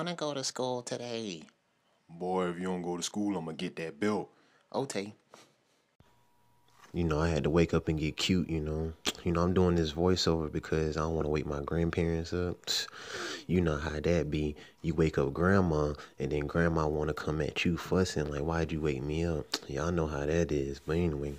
want to go to school today. Boy, if you don't go to school, I'm going to get that bill. Okay. You know, I had to wake up and get cute, you know. You know, I'm doing this voiceover because I don't want to wake my grandparents up. You know how that be. You wake up grandma, and then grandma want to come at you fussing, like, why'd you wake me up? Y'all know how that is. But anyway,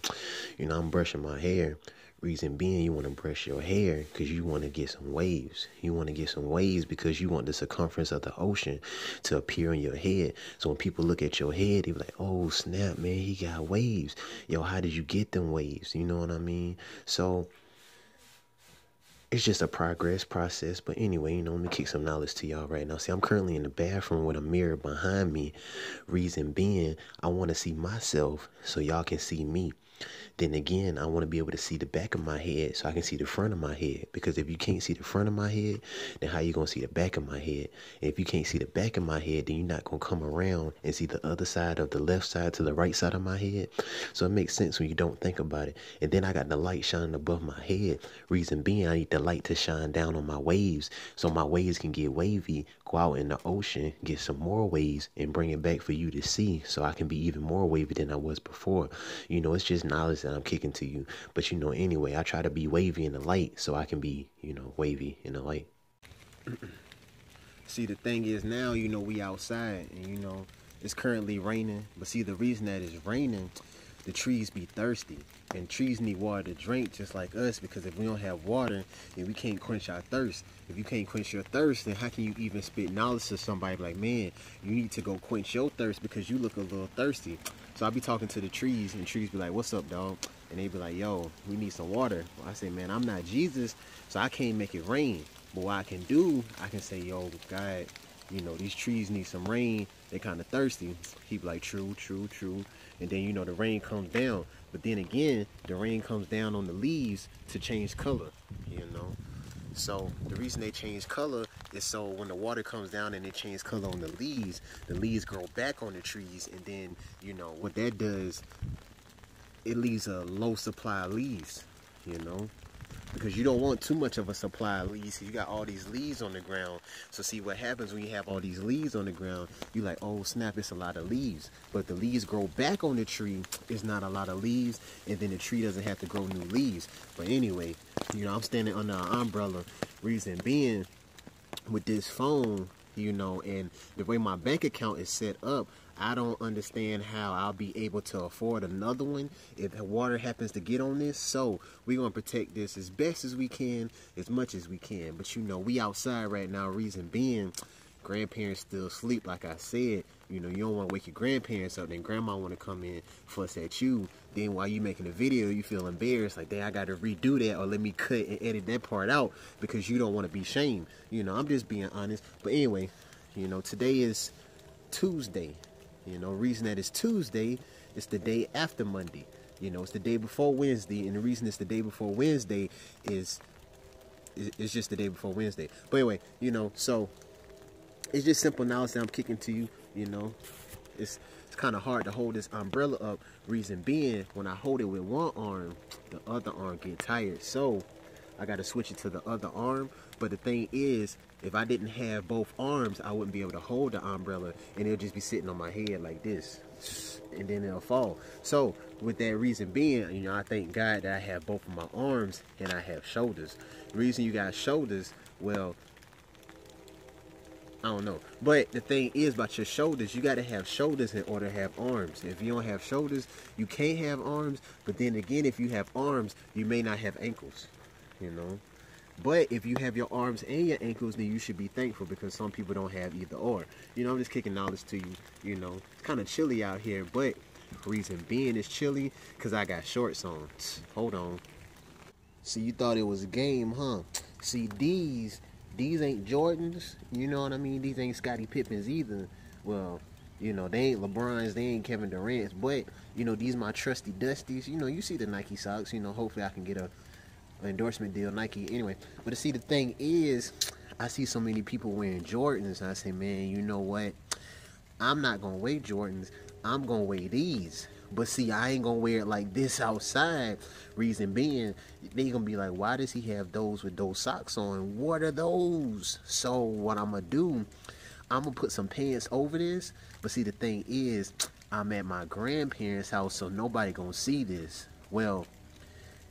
you know, I'm brushing my hair. Reason being, you want to brush your hair because you want to get some waves. You want to get some waves because you want the circumference of the ocean to appear in your head. So when people look at your head, they be like, oh, snap, man, he got waves. Yo, how did you get them waves? You know what I mean? So it's just a progress process. But anyway, you know, let me kick some knowledge to y'all right now. See, I'm currently in the bathroom with a mirror behind me. Reason being, I want to see myself so y'all can see me. Then again, I want to be able to see the back of my head so I can see the front of my head. Because if you can't see the front of my head, then how you going to see the back of my head? And if you can't see the back of my head, then you're not going to come around and see the other side of the left side to the right side of my head. So it makes sense when you don't think about it. And then I got the light shining above my head. Reason being, I need the light to shine down on my waves so my waves can get wavy, go out in the ocean, get some more waves, and bring it back for you to see so I can be even more wavy than I was before. You know, it's just knowledge that I'm kicking to you, but you know, anyway, I try to be wavy in the light so I can be, you know, wavy in the light. See, the thing is now, you know, we outside and you know, it's currently raining, but see, the reason that it's raining, the trees be thirsty and trees need water to drink just like us, because if we don't have water, then we can't quench our thirst. If you can't quench your thirst, then how can you even spit knowledge to somebody? Like, man, you need to go quench your thirst because you look a little thirsty. So I be talking to the trees, and trees be like, what's up, dog? And they be like, yo, we need some water. Well, I say, man, I'm not Jesus, so I can't make it rain. But what I can do, I can say, yo, God, you know, these trees need some rain. They kind of thirsty. He be like, true, true, true. And then, you know, the rain comes down. But then again, the rain comes down on the leaves to change color, you know. So the reason they change color is so when the water comes down and it changes color on the leaves grow back on the trees. And then, you know, what that does, it leaves a low supply of leaves, you know, because you don't want too much of a supply of leaves. You got all these leaves on the ground. So see what happens when you have all these leaves on the ground, you like, oh snap, it's a lot of leaves. But the leaves grow back on the tree, it's not a lot of leaves, and then the tree doesn't have to grow new leaves. But anyway, you know, I'm standing under an umbrella. Reason being, with this phone, you know, and the way my bank account is set up, I don't understand how I'll be able to afford another one if water happens to get on this. So we're going to protect this as best as we can, as much as we can. But, you know, we outside right now. Reason being, grandparents still sleep. Like I said, you know, you don't want to wake your grandparents up. Then grandma want to come in, fuss at you. Then while you making a video, you feel embarrassed. Like, dang, I got to redo that, or let me cut and edit that part out because you don't want to be shamed. You know, I'm just being honest. But anyway, you know, today is Tuesday. You know, reason that it's Tuesday, it's the day after Monday. You know, it's the day before Wednesday. And the reason it's the day before Wednesday is it's just the day before Wednesday. But anyway, you know, so it's just simple knowledge that I'm kicking to you. You know, it's kind of hard to hold this umbrella up. Reason being, when I hold it with one arm, the other arm get tired. So I got to switch it to the other arm. But the thing is, if I didn't have both arms, I wouldn't be able to hold the umbrella, and it'll just be sitting on my head like this, and then it'll fall. So with that reason being, you know, I thank God that I have both of my arms and I have shoulders. The reason you got shoulders, well, I don't know. But the thing is about your shoulders, you got to have shoulders in order to have arms. If you don't have shoulders, you can't have arms. But then again, if you have arms, you may not have ankles, you know. But if you have your arms and your ankles, then you should be thankful, because some people don't have either or. You know, I'm just kicking knowledge to you. You know, it's kind of chilly out here, but reason being it's chilly because I got shorts on. Hold on. So you thought it was a game, huh? See, these ain't Jordans. You know what I mean? These ain't Scottie Pippins either. Well, you know, they ain't LeBrons, they ain't Kevin Durant's. But, you know, these my trusty Dusties. You know, you see the Nike socks. You know, hopefully I can get a endorsement deal, Nike, anyway. But see, the thing is, I see so many people wearing Jordans, and I say, man, you know what, I'm not gonna wear Jordans, I'm gonna wear these. But see, I ain't gonna wear it like this outside. Reason being, they gonna be like, why does he have those with those socks on? What are those? So what I'm gonna do, I'm gonna put some pants over this, but see, the thing is, I'm at my grandparents' house, so nobody gonna see this. Well,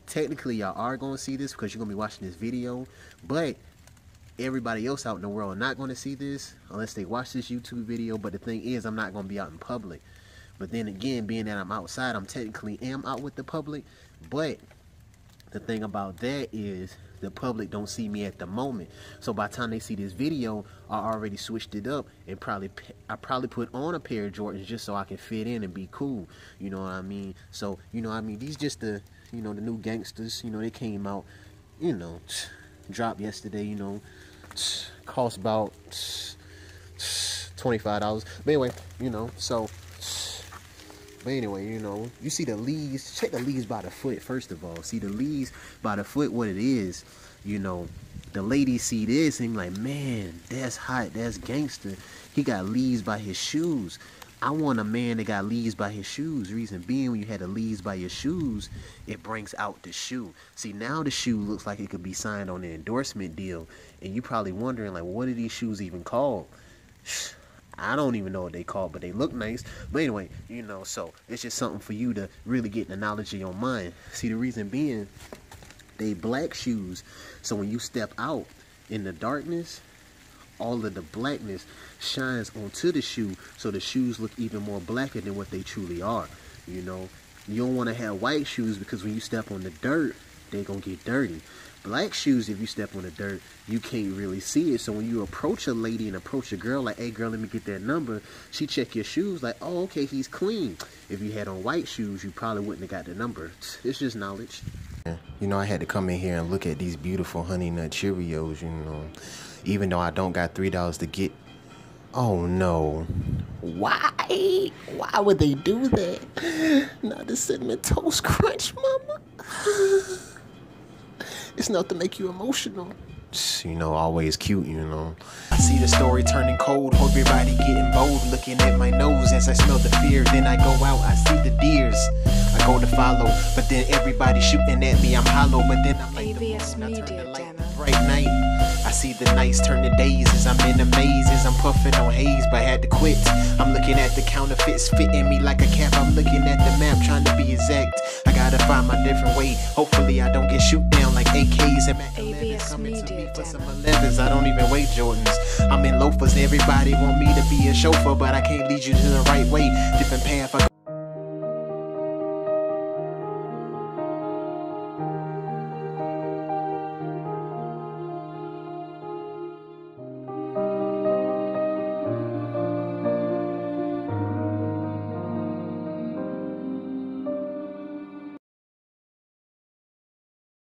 technically y'all are gonna see this because you're gonna be watching this video, but everybody else out in the world not gonna see this unless they watch this YouTube video. But the thing is, I'm not gonna be out in public. But then again, being that I'm outside, I'm technically am out with the public, but the thing about that is the public don't see me at the moment. So by the time they see this video, I already switched it up and I probably put on a pair of Jordans just so I can fit in and be cool. You know what I mean? So, you know what I mean? These just the, you know, the new gangsters, you know, they came out, you know, dropped yesterday, you know, cost about $25. But anyway, you know, so... But anyway, you know, you see the leaves. Check the leaves by the foot, first of all. See the leaves by the foot, what it is. You know, the ladies see this and like, man, that's hot. That's gangster. He got leaves by his shoes. I want a man that got leaves by his shoes. Reason being, when you had the leaves by your shoes, it brings out the shoe. See, now the shoe looks like it could be signed on an endorsement deal. And you probably wondering, like, what are these shoes even called? I don't even know what they call, but they look nice. But anyway, you know, so it's just something for you to really get an analogy on mine. See, the reason being, they black shoes. So when you step out in the darkness, all of the blackness shines onto the shoe. So the shoes look even more blacker than what they truly are. You know, you don't want to have white shoes because when you step on the dirt, they're going to get dirty. Black shoes, if you step on the dirt, you can't really see it. So when you approach a lady and approach a girl, like, hey, girl, let me get that number. She check your shoes, like, oh, okay, he's clean. If you had on white shoes, you probably wouldn't have got the number. It's just knowledge. You know, I had to come in here and look at these beautiful Honey Nut Cheerios, you know, even though I don't got $3 to get. Oh, no. Why? Why would they do that? Not the Cinnamon Toast Crunch, mama. It's enough to make you emotional. You know, always cute, you know. I see the story turning cold, hope everybody getting bold. Looking at my nose as I smell the fear. Then I go out, I see the deers. I go to follow, but then everybody shooting at me. I'm hollow, but then I'm like ABS Media Demo. Bright night, I see the nights turn to days as I'm in the mazes. I'm puffing on haze, but I had to quit. I'm looking at the counterfeits fitting me like a cap. I'm looking at the map, trying to be exact. I gotta find my different way. Hopefully I don't get shoot down like AKs and ABS Media to me for some 11s. I don't even weigh Jordans. I'm in loafers. Everybody want me to be a chauffeur, but I can't lead you to the right way. Different path. I